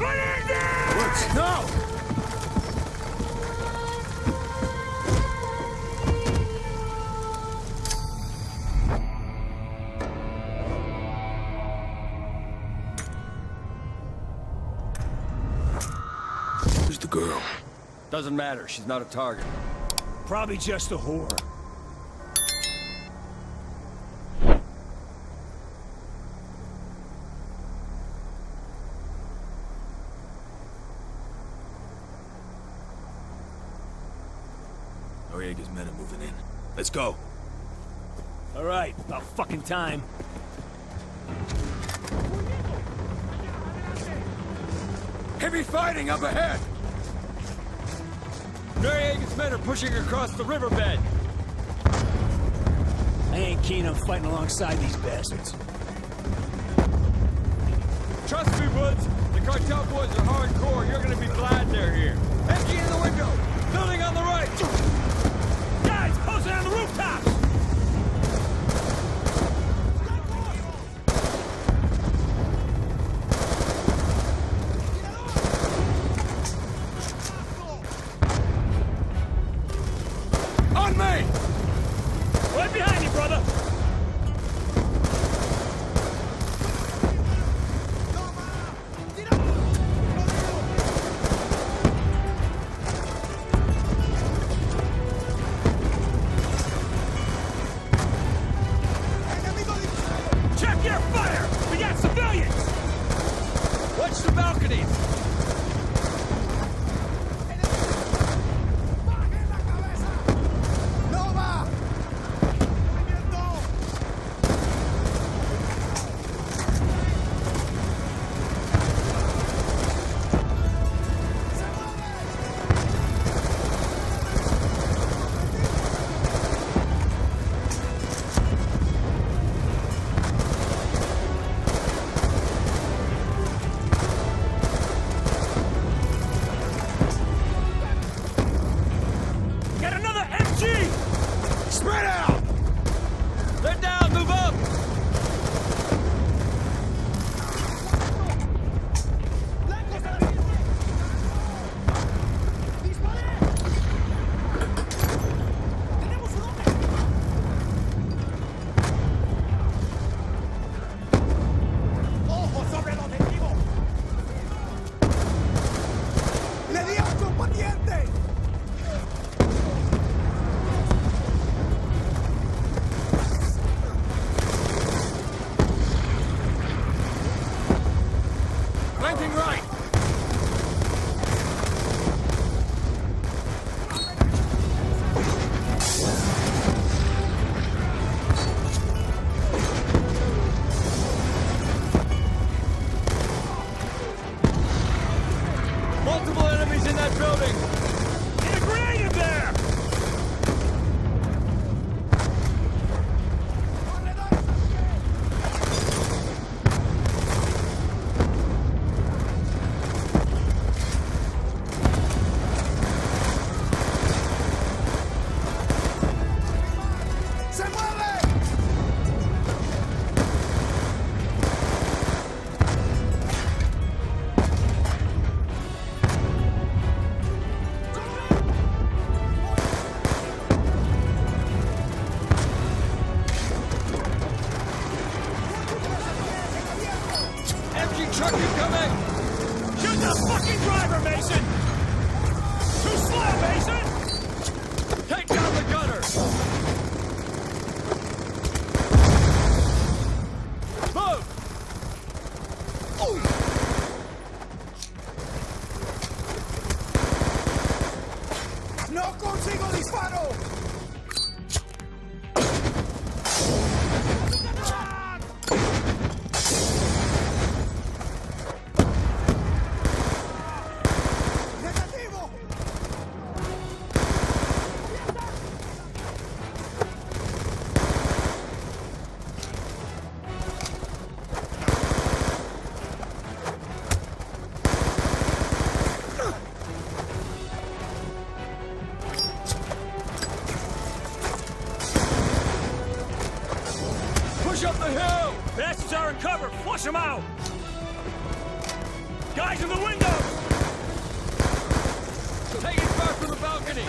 Woods, no! Who's the girl? Doesn't matter. She's not a target. Probably just a whore. Noriega's men are moving in. Let's go. All right, about fucking time. Heavy fighting up ahead. Noriega's men are pushing across the riverbed. I ain't keen on fighting alongside these bastards. Trust me, Woods. The cartel boys are hardcore. You're gonna be glad they're here. Empty in the window. Building on the right. Posted on the rooftops! On me! Right behind you, brother! Up the hill! Bastards are in cover! Flush them out! Guys in the windows! Take it back from the balcony!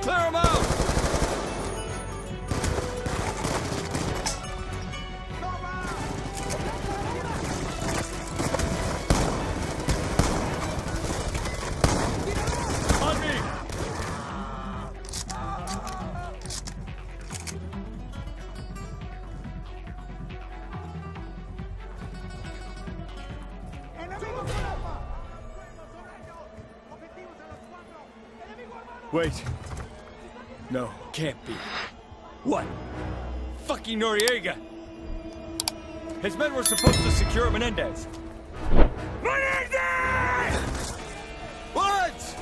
Clear them out! Wait. No, can't be. What? Fucking Noriega! His men were supposed to secure Menendez. Menendez! Woods!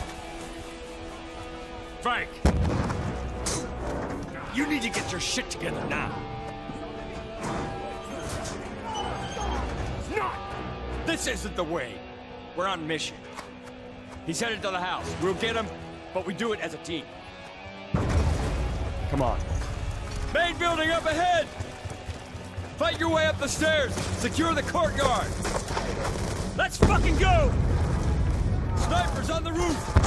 Frank! You need to get your shit together now. Not! This isn't the way. We're on mission. He's headed to the house. We'll get him, but we do it as a team. Come on. Main building up ahead! Fight your way up the stairs! Secure the courtyard! Let's fucking go! Snipers on the roof!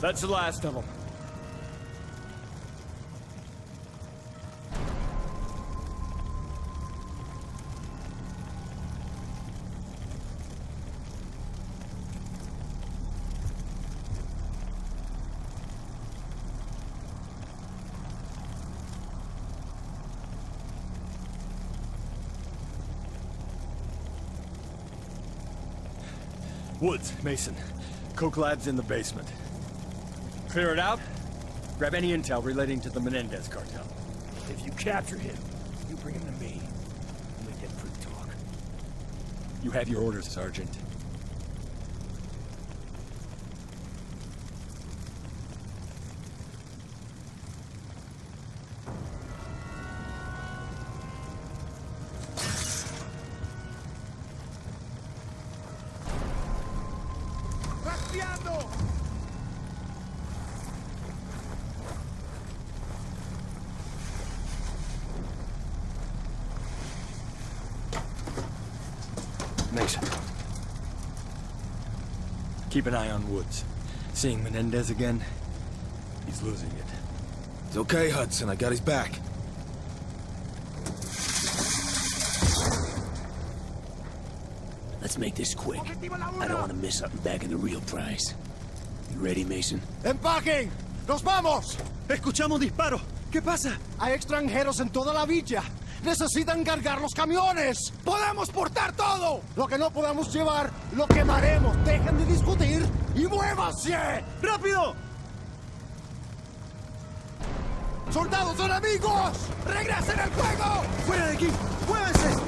That's the last of them. Woods, Mason. Kochlad's in the basement. Clear it out. Grab any intel relating to the Menendez cartel. If you capture him, you bring him to me. And we get free talk. You have your orders, Sergeant. Keep an eye on Woods. Seeing Menendez again, he's losing it. It's okay, Hudson. I got his back. Let's make this quick. I don't want to miss something back in the real prize. You ready, Mason? Empaquen! Nos vamos! Escuchamos disparos. ¿Qué pasa? Hay extranjeros en toda la villa. Necesitan cargar los camiones. Podemos portar todo. Lo que no podamos llevar, lo quemaremos. Dejen de discutir y muévanse. ¡Rápido! ¡Soldados son amigos! ¡Regresen al fuego! ¡Fuera de aquí! ¡Muévanse!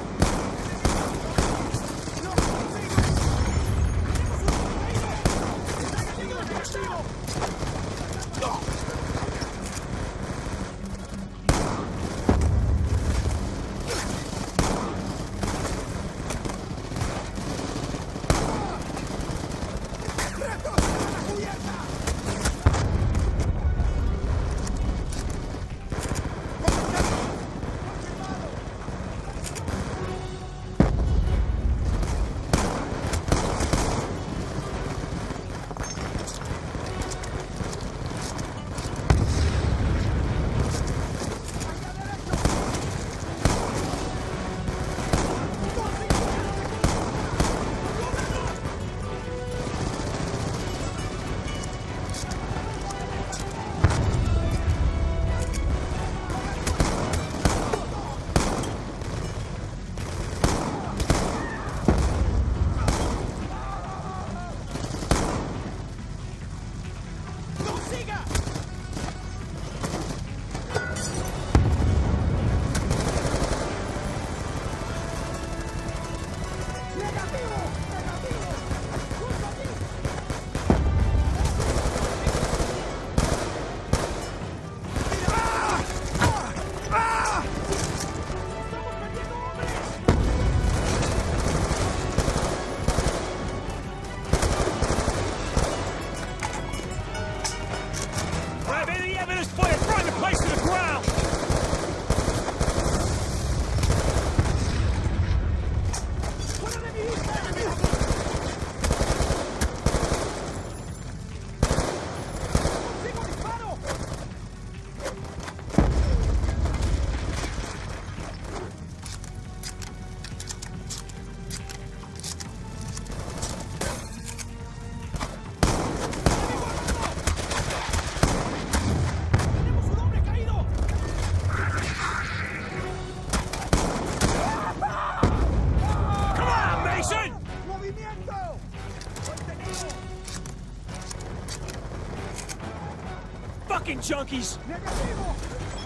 Junkies!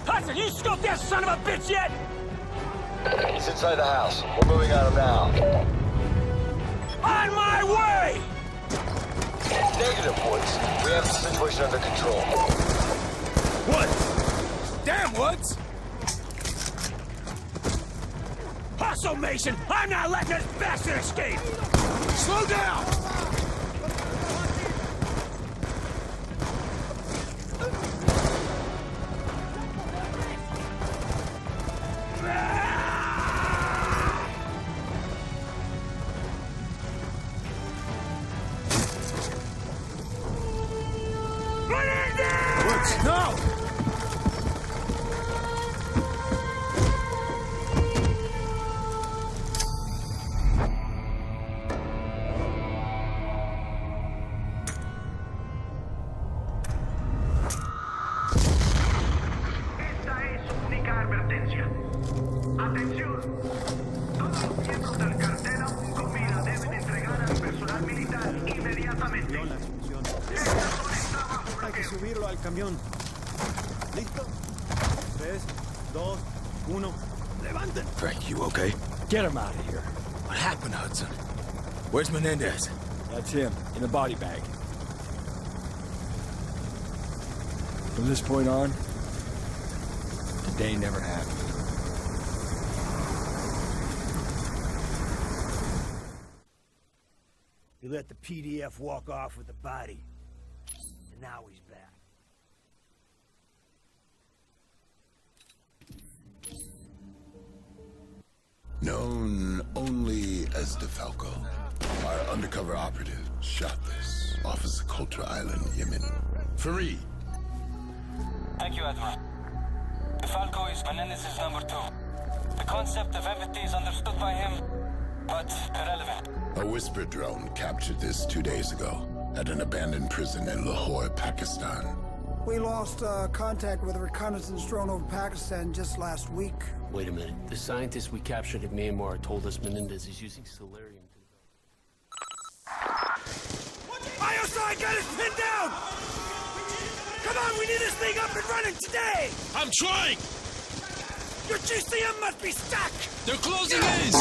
Hudson, you scoped that son of a bitch yet? He's inside the house. We're moving on him now. On my way! Negative, Woods. We have the situation under control. Woods! Damn, Woods! Hustle, Mason! I'm not letting this bastard escape! Slow down! Atención, todo miembro del cartel aún con vida deben entregar al personal militar. Cumplió las funciones. Hay que subirlo al camión. ¿Listo? 3, 2, 1. Levanten. Frank, you okay? Get him out of here. What happened, Hudson? Where's Menendez? That's him, in the body bag. From this point on, today never happened. You let the PDF walk off with the body, and now he's back. Known only as the Falco, our undercover operative shot this off of the Cultra Island, Yemen. Fareed. Thank you, Admiral. The Falco is Menendez's #2. The concept of empathy is understood by him, but irrelevant. A Whisper drone captured this 2 days ago at an abandoned prison in Lahore, Pakistan. We lost contact with a reconnaissance drone over Pakistan just last week. Wait a minute. The scientists we captured at Myanmar told us Menendez is using solarium to develop. ISI got us pinned down! Come on, we need this thing up and running today! I'm trying! Your GCM must be stuck! They're closing in!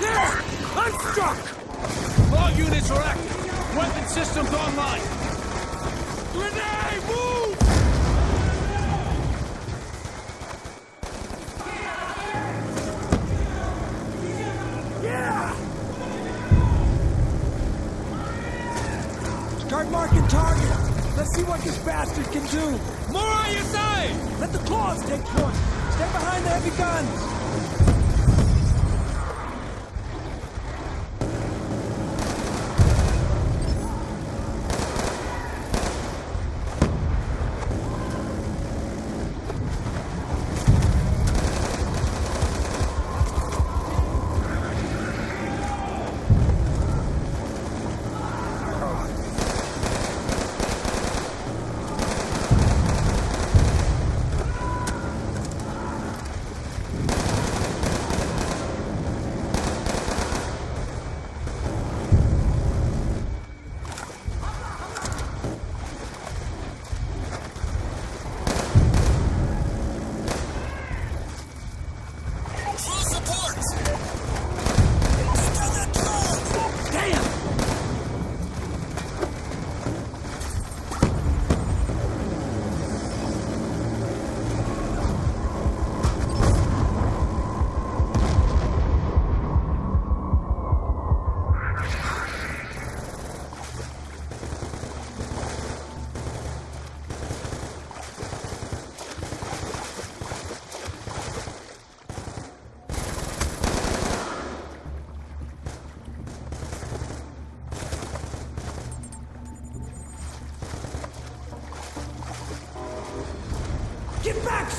There! I'm stuck! All units are active. Weapon systems online. Grenade, move! Start marking target. Let's see what this bastard can do. More on your side! Let the claws take point. Stay behind the heavy gun.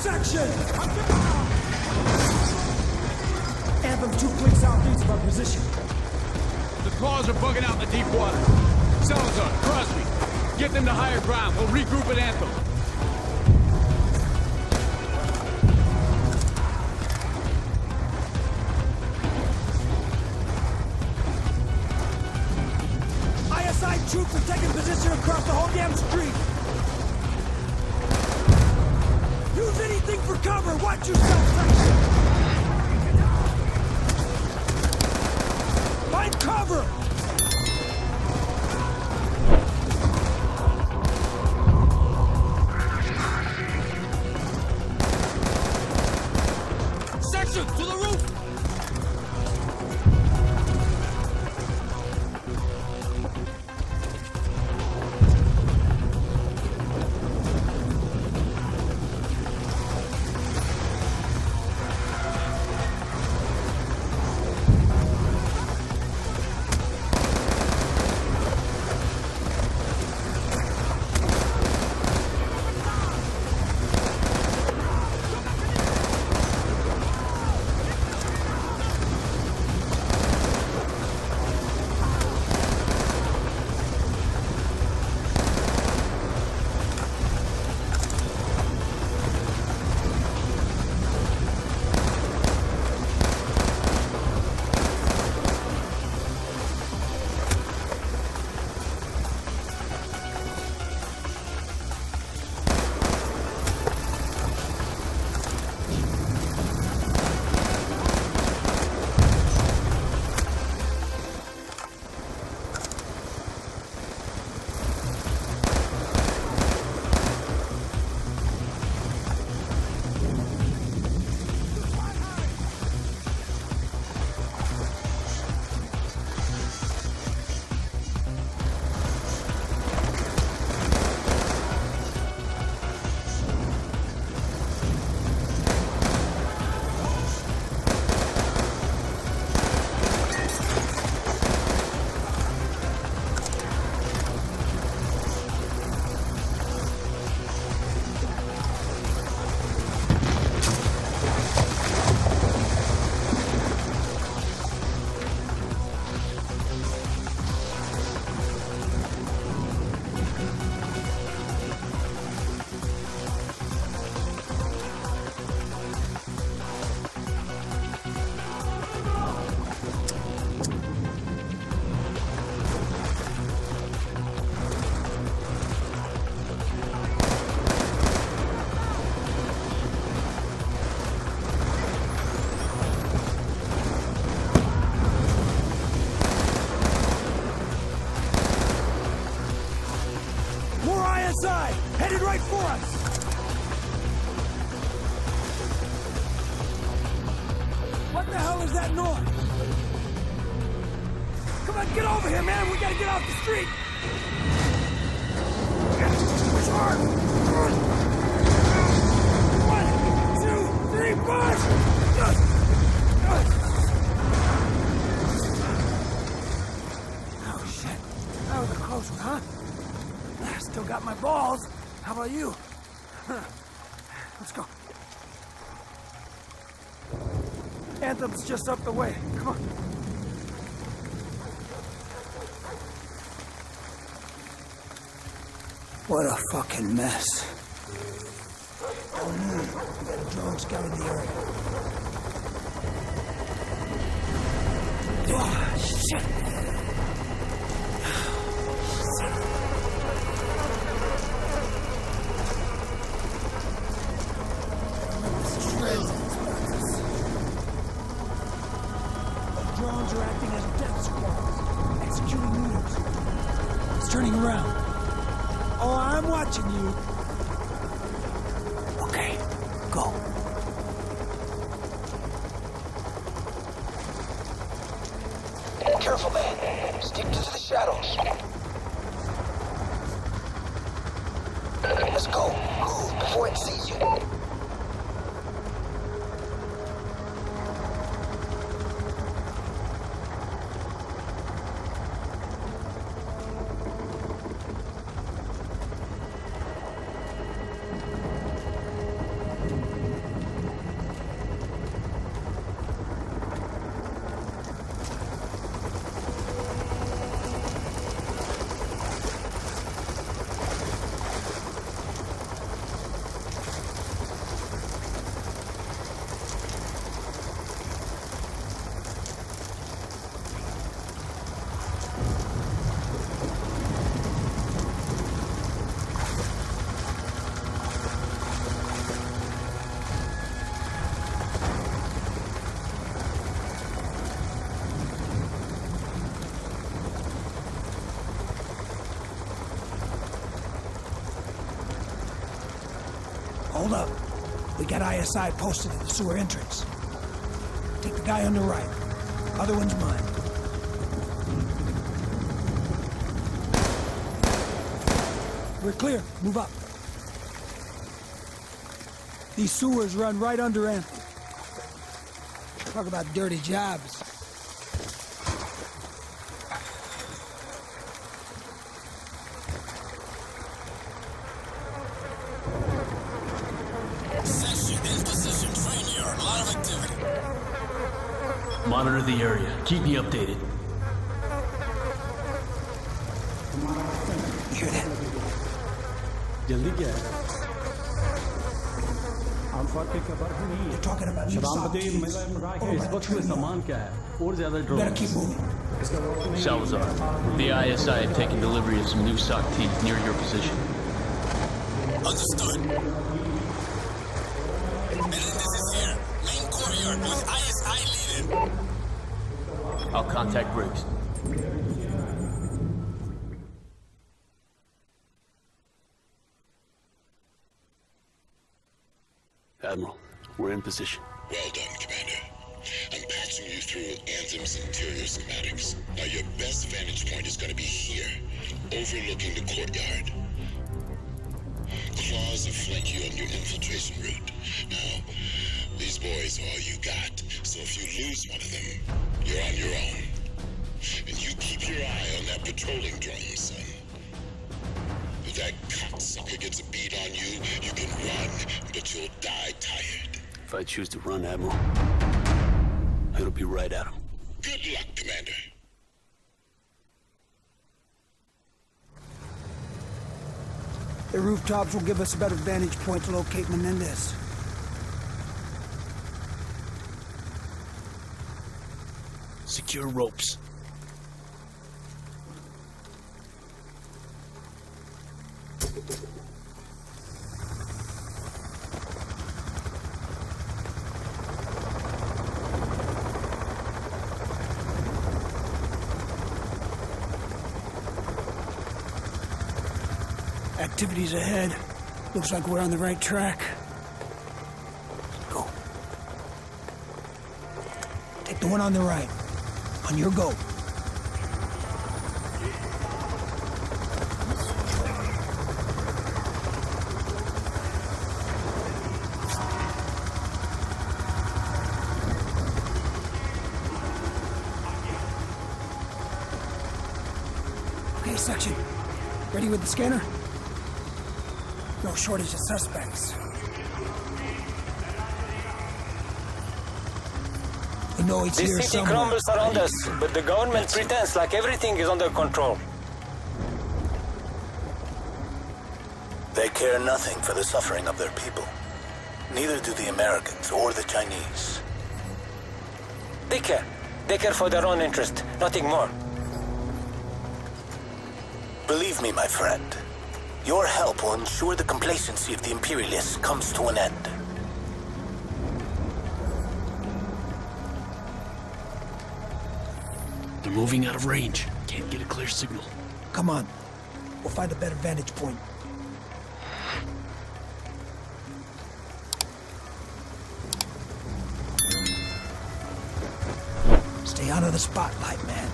Section! Anthem 2 clicks southeast of our position. The claws are bugging out in the deep water. Salazar, Crosby, get them to higher ground. We'll regroup at Anthem. ISI troops are taking position across the whole damn street. Use anything for cover! Watch yourself, section! Find cover! ISI! Headed right for us! What the hell is that noise? Come on, get over here, man! We gotta get off the street! Push hard! One, two, three, push! Oh, shit. That was a close one, huh? Still got my balls. How about you? Let's go. Anthem's just up the way. Come on. What a fucking mess. Oh no, we got a drone scouting the area. Oh, shit. Hold up. We got ISI posted at the sewer entrance. Take the guy on the right. Other one's mine. We're clear. Move up. These sewers run right under Anthem. Talk about dirty jobs. The area. Keep me updated. You hear that? They're talking about you better keep moving. Salazar, the ISI had taken delivery of some new sock teeth near your position. Understood. Menendez is here. Main courtyard with ISI leader. I'll contact Briggs. Admiral, we're in position. Well done, Commander. I'm passing you through Anthem's interior schematics. Now your best vantage point is going to be here, overlooking the courtyard. Claws will flank you on your infiltration route. Now, these boys are all you got, so if you lose one of them, you're on your own. And you keep your eye on that patrolling drone, son. If that cocksucker gets a bead on you, you can run, but you'll die tired. If I choose to run, Admiral, it'll be right at him. Good luck, Commander. The rooftops will give us a better vantage point to locate Menendez. Secure ropes. Activities ahead. Looks like we're on the right track. Go. Take the one on the right. On your go. Okay, section. Ready with the scanner? No shortage of suspects. We know it's here somewhere. This city crumbles around us, but the government pretends like everything is under control. They care nothing for the suffering of their people. Neither do the Americans or the Chinese. They care. They care for their own interest, nothing more. Believe me, my friend. Your help will ensure the complacency of the Imperialists comes to an end. They're moving out of range. Can't get a clear signal. Come on. We'll find a better vantage point. Stay out of the spotlight, man.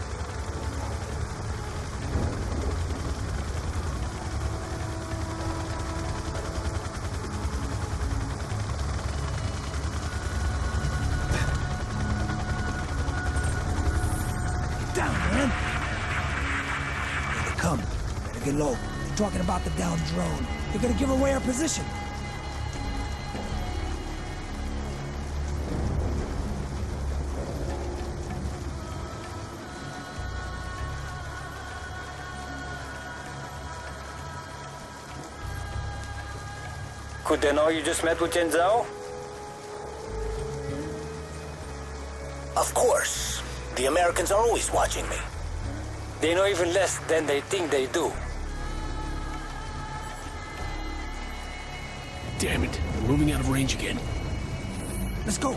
Low. They're talking about the downed drone. They're gonna give away our position. Could they know you just met with Chen Zhao? Of course. The Americans are always watching me. They know even less than they think they do. Damn it, we're moving out of range again. Let's go.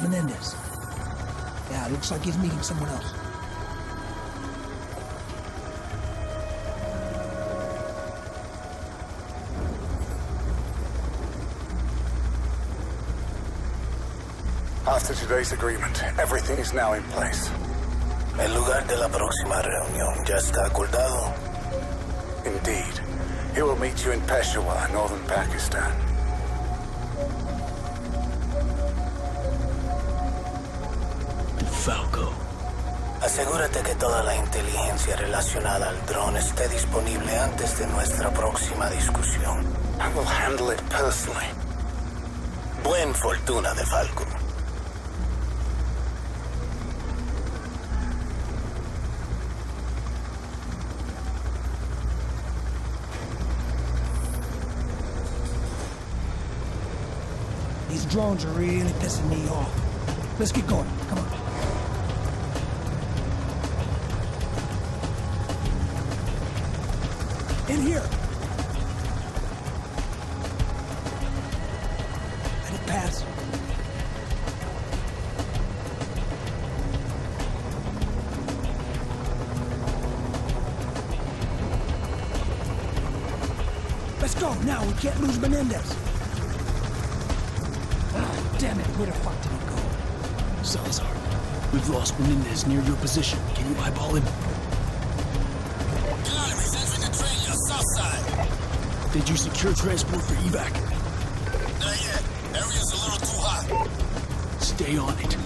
Menendez. Yeah, looks like he's meeting someone else. After today's agreement, everything is now in place. El lugar de la próxima reunión ya está acordado. Indeed. He will meet you in Peshawar, northern Pakistan. Falco. Asegúrate que toda la inteligencia relacionada al drone esté disponible antes de nuestra próxima discusión. I will handle it personally. Buen fortuna de Falco. These drones are really pissing me off. Let's get going. Come on. In here! Let it pass. Let's go now, we can't lose Menendez. Oh, damn it, where the fuck did he go? Salazar, we've lost Menendez near your position. Can you eyeball him? Did you secure transport for evac? Not yet. Area's a little too hot. Stay on it.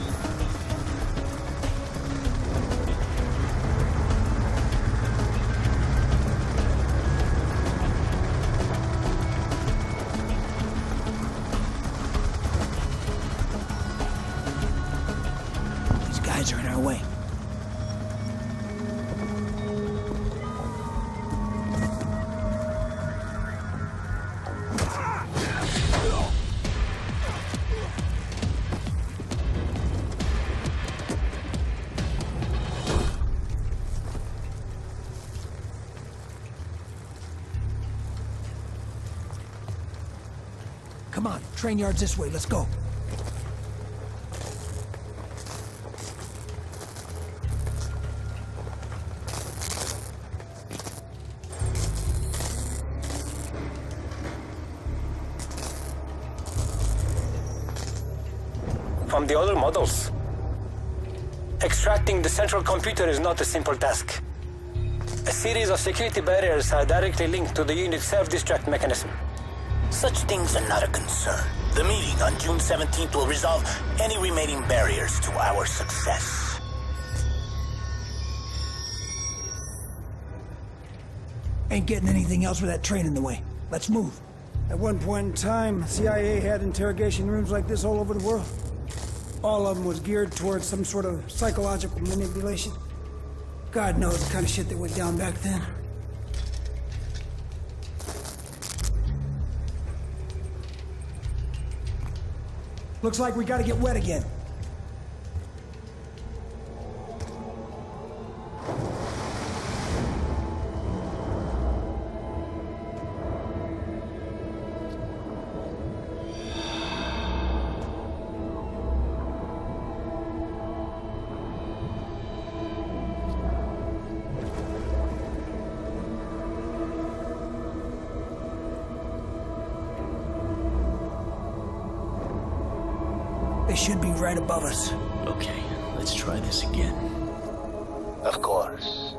These guys are in our way. Come on, train yard's this way, let's go. From the other models, extracting the central computer is not a simple task. A series of security barriers are directly linked to the unit's self-destruct mechanism. Such things are not a concern. The meeting on June 17th will resolve any remaining barriers to our success. Ain't getting anything else with that train in the way. Let's move. At one point in time, CIA had interrogation rooms like this all over the world. All of them was geared towards some sort of psychological manipulation. God knows the kind of shit that went down back then. Looks like we gotta get wet again. Should be right above us. Okay, let's try this again. Of course.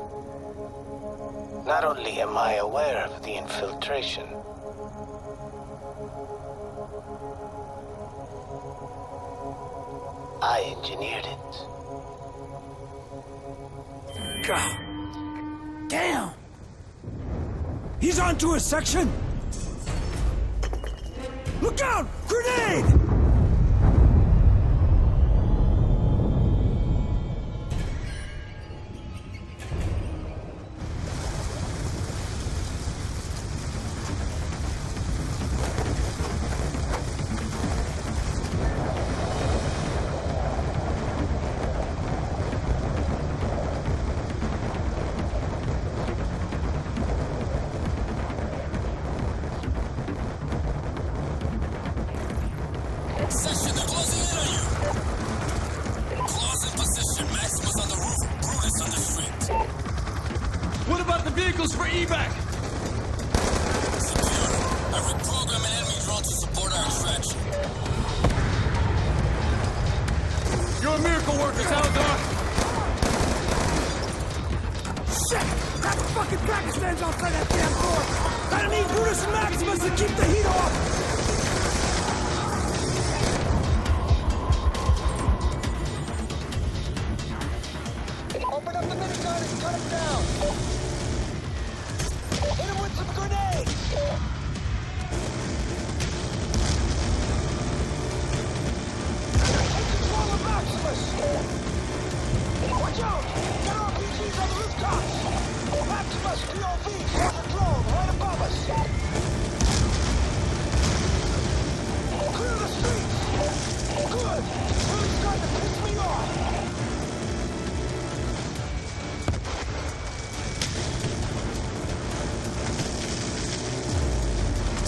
Not only am I aware of the infiltration, I engineered it. God damn! He's onto a section! Look out! Grenade!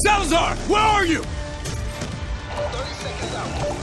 Salazar, where are you? 30 seconds out.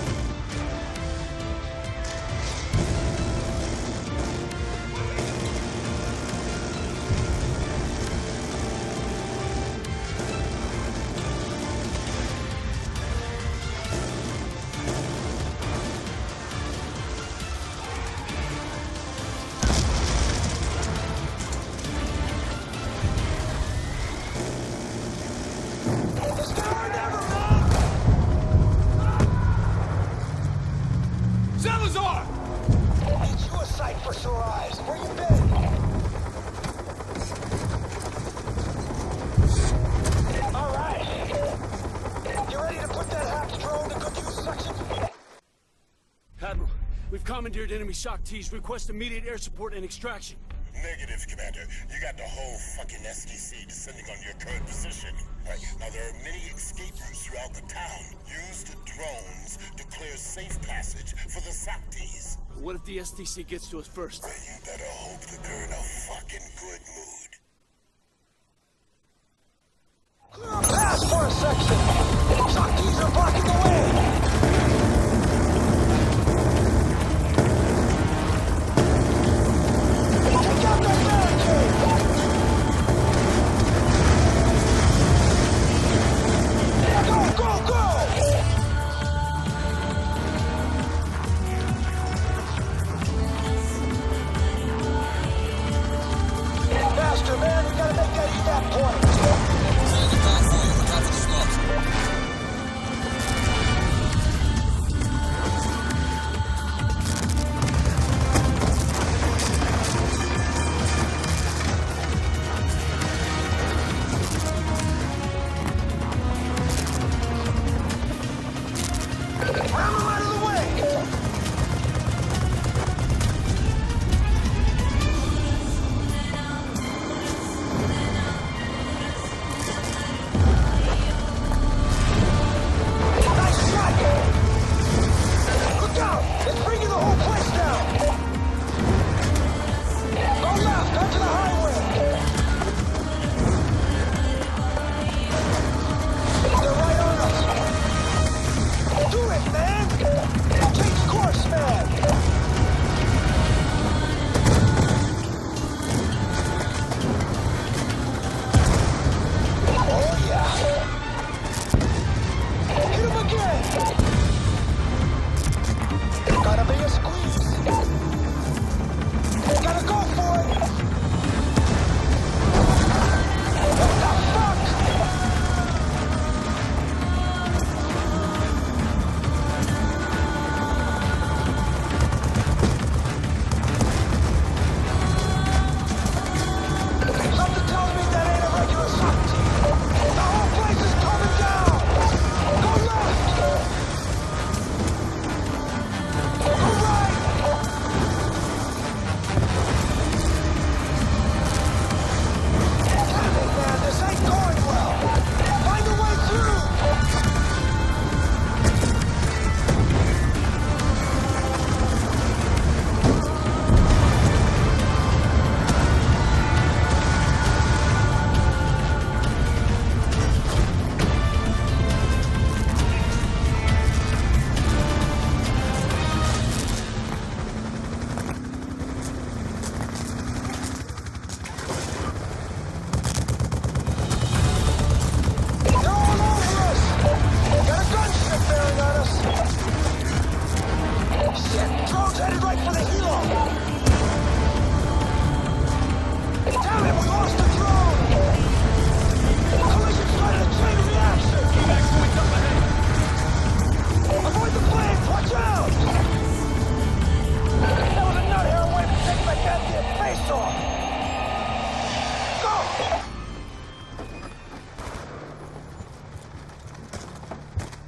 Commandeered enemy shock tees. Request immediate air support and extraction. Negative, Commander. You got the whole fucking SDC descending on your current position. Right. Now, there are many escape routes throughout the town. Use the drones to clear safe passage for the shock tees. What if the SDC gets to us first? Well, you better hope that they're in a fucking good mood. Clear a pass for a section! Shock tees are blocking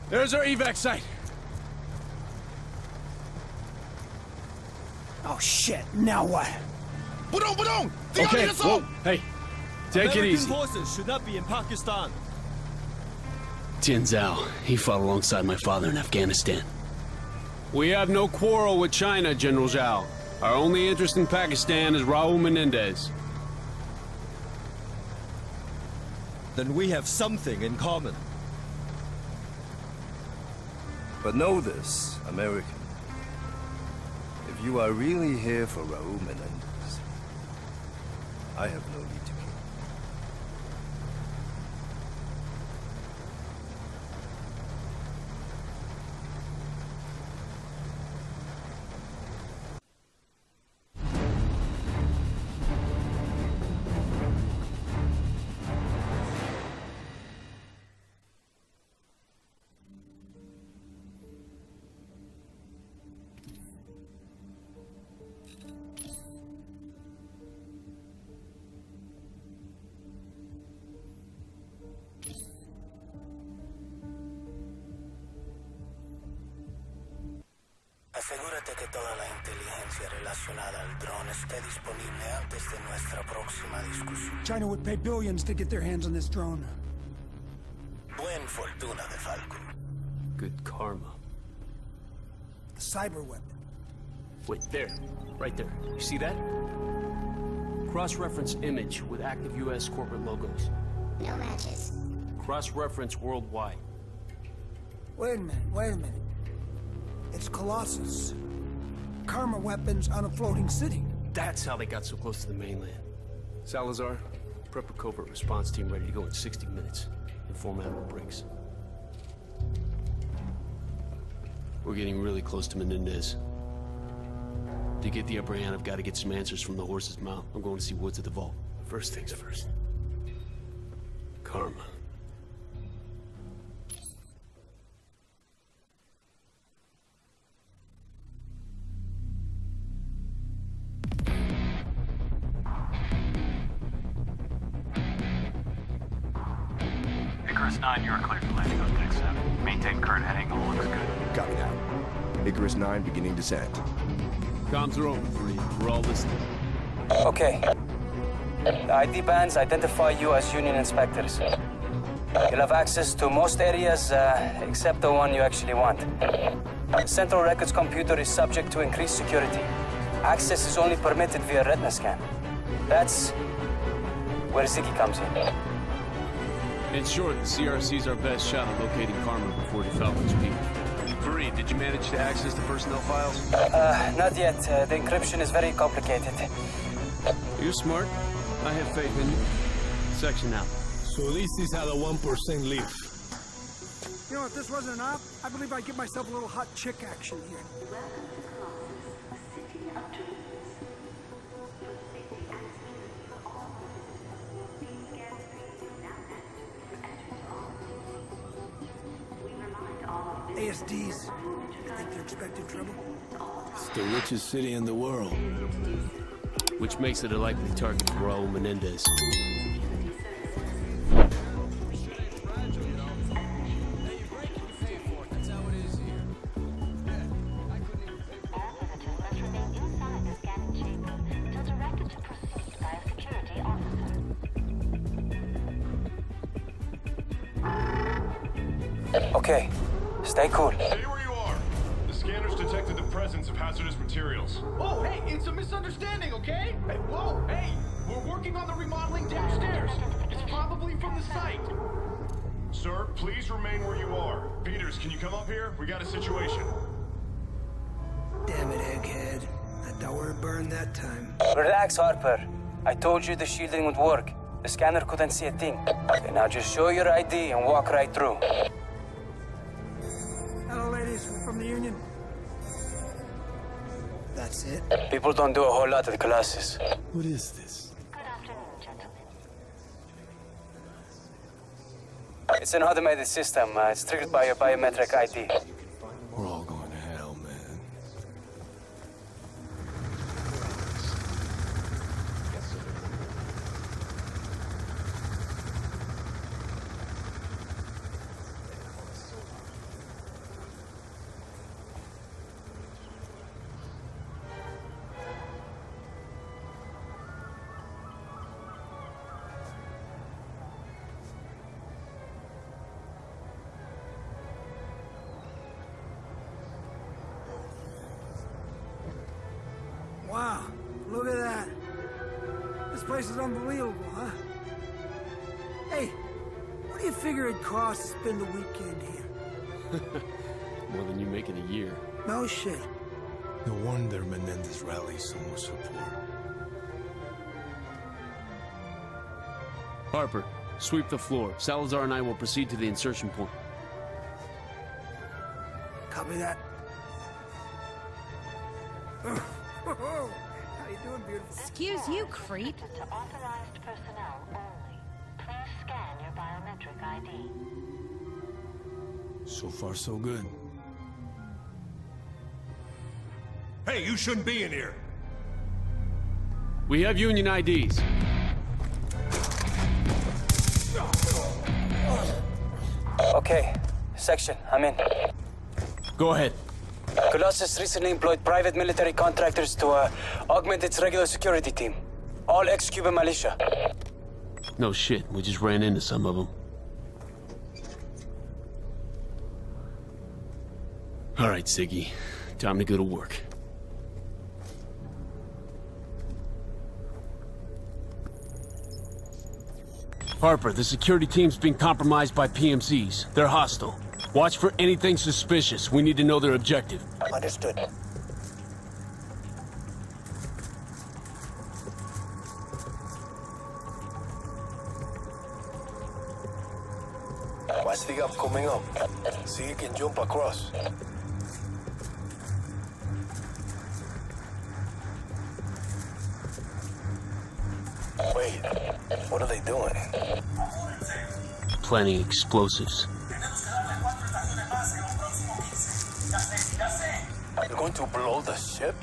There's our evac site. Oh shit, now what? Put on! Okay, whoa. Hey, take it easy. American forces should not be in Pakistan. Tian Zhao, he fought alongside my father in Afghanistan. We have no quarrel with China, General Zhao. Our only interest in Pakistan is Raúl Menendez. Then we have something in common. But know this, American. If you are really here for Raúl Menendez, I have no need to Asegúrate que toda la inteligencia relacionada al dron esté disponible antes de nuestra próxima discusión. China would pay billions to get their hands on this drone. Buen fortuna de Falco. Good karma. The cyber weapon. Wait, there. Right there. You see that? Cross-reference image with active U.S. corporate logos. No matches. Cross-reference worldwide. Wait a minute. It's Colossus. Karma weapons on a floating city. That's how they got so close to the mainland. Salazar, prep a covert response team ready to go in 60 minutes. Inform Admiral Briggs. We're getting really close to Menendez. To get the upper hand, I've got to get some answers from the horse's mouth. I'm going to see Woods at the vault. First things first. Karma. Icarus 9, you are cleared for landing on deck 7. Maintain current heading, all looks good. Copy that. Icarus 9 beginning descent. Comms are over, 3. We're all listening. Okay. The ID bands identify you as Union inspectors. You'll have access to most areas except the one you actually want. The Central Records computer is subject to increased security. Access is only permitted via retina scan. That's where Ziggy comes in. In short, the CRC's our best shot at locating Karma before the Falcon's peak. Fareed, did you manage to access the personnel files? Not yet. The encryption is very complicated. You're smart. I have faith in you. Section out. So this is how the 1% live. You know, if this wasn't enough, I believe I'd give myself a little hot chick action here. Welcome to Colossus, a city of dreams. ASDs. I think they're expecting trouble. It's the richest city in the world. Which makes it a likely target for Raúl Menendez. Okay. Stay cool. Stay where you are. The scanners detected the presence of hazardous materials. Oh, hey, it's a misunderstanding, okay? Hey, whoa, hey, we're working on the remodeling downstairs. It's probably from the site. Sir, please remain where you are. Peters, can you come up here? We got a situation. Damn it, egghead. I thought we were burned that time. Relax, Harper. I told you the shielding would work. The scanner couldn't see a thing. Okay, now just show your ID and walk right through. From the Union. That's it? People don't do a whole lot at Colossus. What is this? Good afternoon, gentlemen. It's an automated system. It's triggered by your biometric ID. We're all going to hell, man. Wow, look at that. This place is unbelievable, huh? Hey, what do you figure it'd cost to spend the weekend here? More than you make in a year. No shit. No wonder Menendez rallies so much support. Harper, sweep the floor. Salazar and I will proceed to the insertion point. Copy that. Excuse you, creep. To authorized personnel only. Please scan your biometric ID. So far, so good. Hey, you shouldn't be in here. We have Union IDs. Okay, section, I'm in. Go ahead. Colossus recently employed private military contractors to augment its regular security team. All ex-Cuban militia. No shit, we just ran into some of them. All right, Ziggy. Time to go to work. Harper, the security team's been compromised by PMCs. They're hostile. Watch for anything suspicious. We need to know their objective. Understood. Watch the gap coming up. See you can jump across. Wait, what are they doing? Planting explosives. You're going to blow the ship?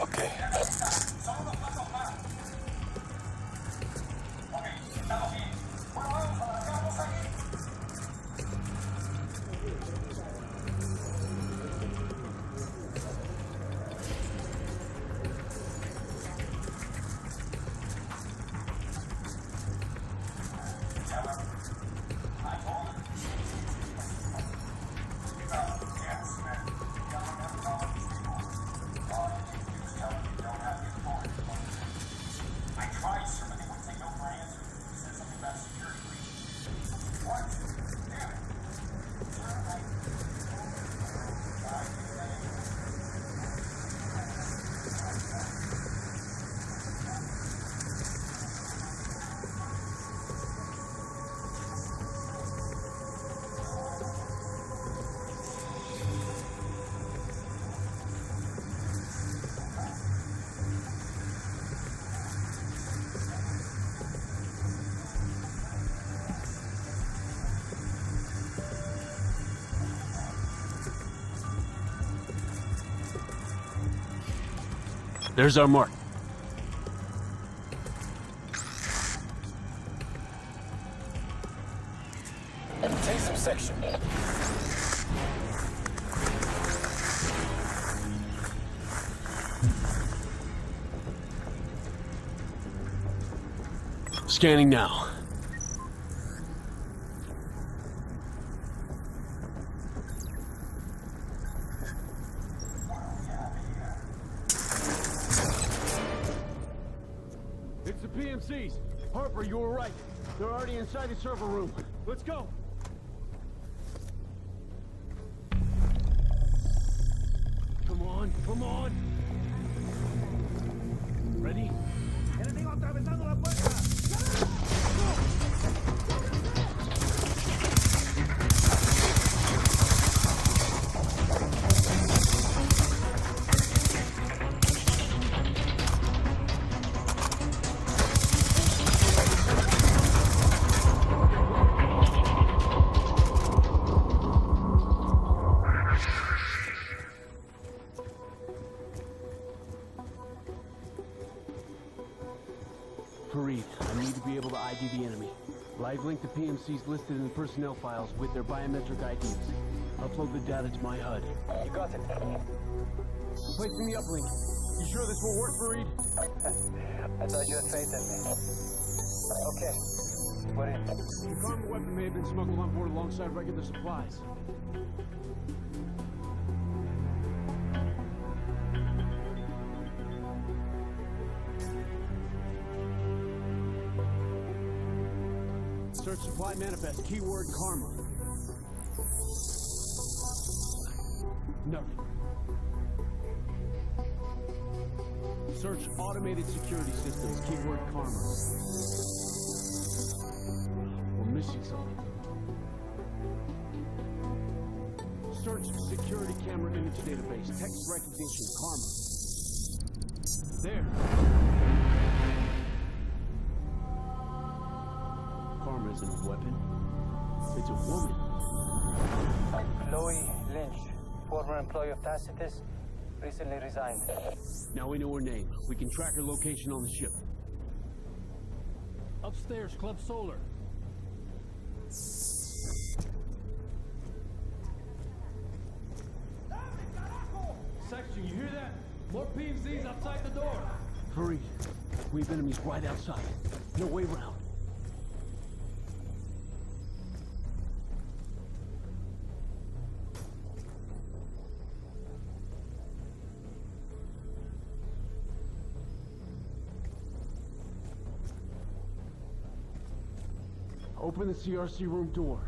Okay. There's our mark. Take some section. Scanning now. Harper, you were right. They're already inside the server room. Let's go! Come on, come on! Ready? Enemigo atravesando la puerta! Fareed. I need to be able to ID the enemy. Live link the PMCs listed in the personnel files with their biometric IDs. Upload the data to my HUD. You got it. Placing the uplink. You sure this will work, Fareed? I thought you had faith in me. Okay. What is it? The Karma weapon may have been smuggled on board alongside regular supplies. Search supply manifest, keyword Karma. Nothing. Search automated security systems, keyword Karma. We're missing something. Search security camera image database, text recognition, Karma. There. Karma isn't a weapon. It's a woman. Chloe Lynch, former employee of Tacitus, recently resigned. Now we know her name. We can track her location on the ship. Upstairs, Club Solar. Section, you hear that? More PMZs outside the door. Hurry. We have enemies right outside. No way around. Open the CRC room door.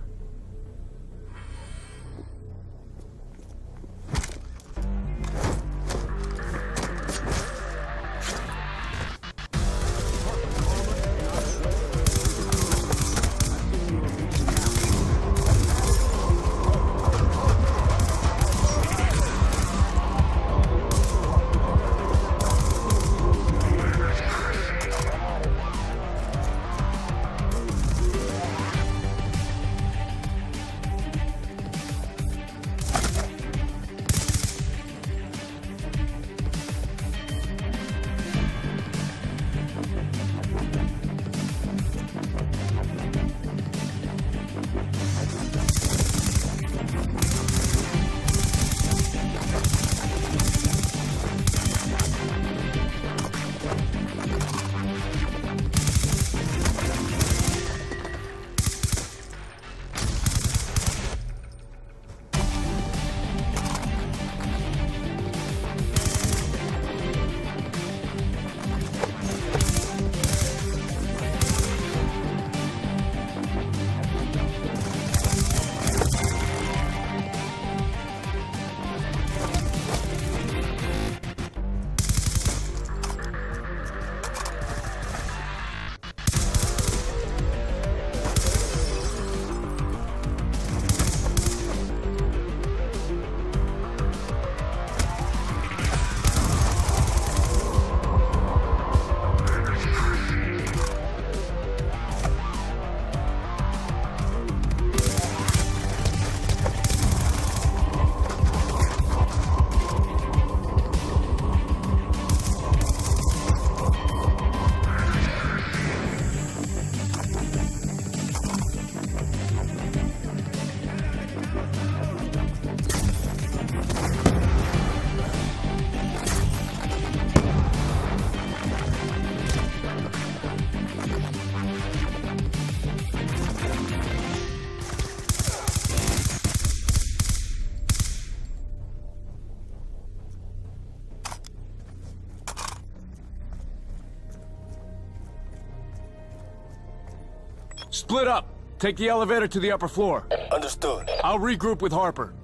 Split up. Take the elevator to the upper floor. Understood. I'll regroup with Harper.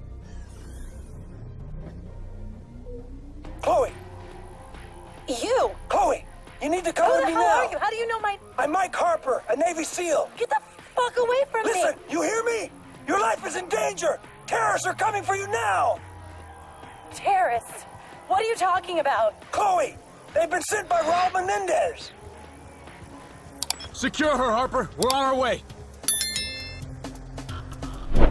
Chloe! You! Chloe! You need to come with me now! Who the hell are you? How do you know my... I'm Mike Harper, a Navy SEAL! Get the fuck away from me! Listen, you hear me? Your life is in danger! Terrorists are coming for you now! Terrorists? What are you talking about? Chloe! They've been sent by Raúl Menendez! Secure her, Harper. We're on our way. His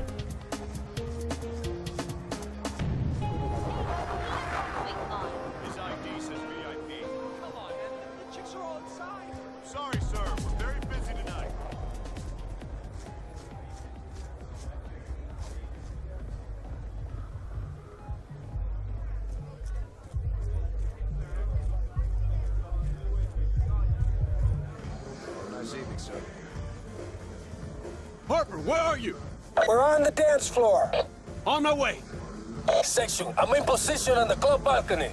ID says VIP. Come on, man. The chicks are all inside. Sorry, sir. this evening, sir. Harper, where are you? We're on the dance floor. On my way. Section, I'm in position on the club balcony.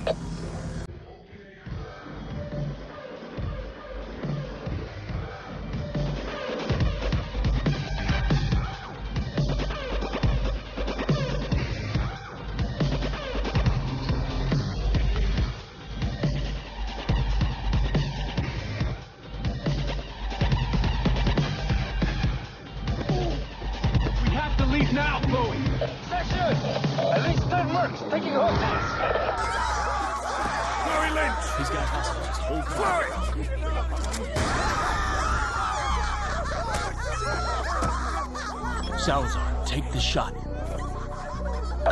Salazar, take the shot.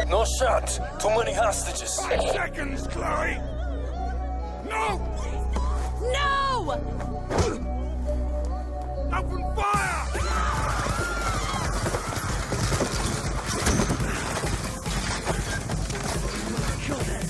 No shot. Too many hostages. 5 seconds, Chloe. No! No! Open fire! Kill them.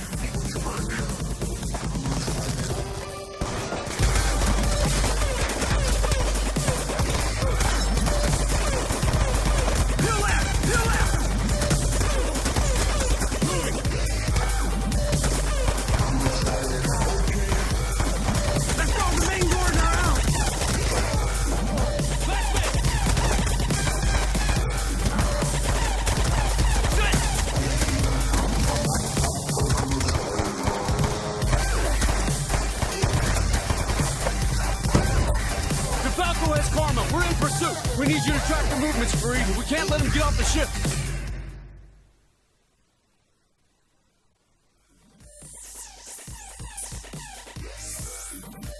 Karma, we're in pursuit. We need you to track the movements, Fareed. We can't let him get off the ship.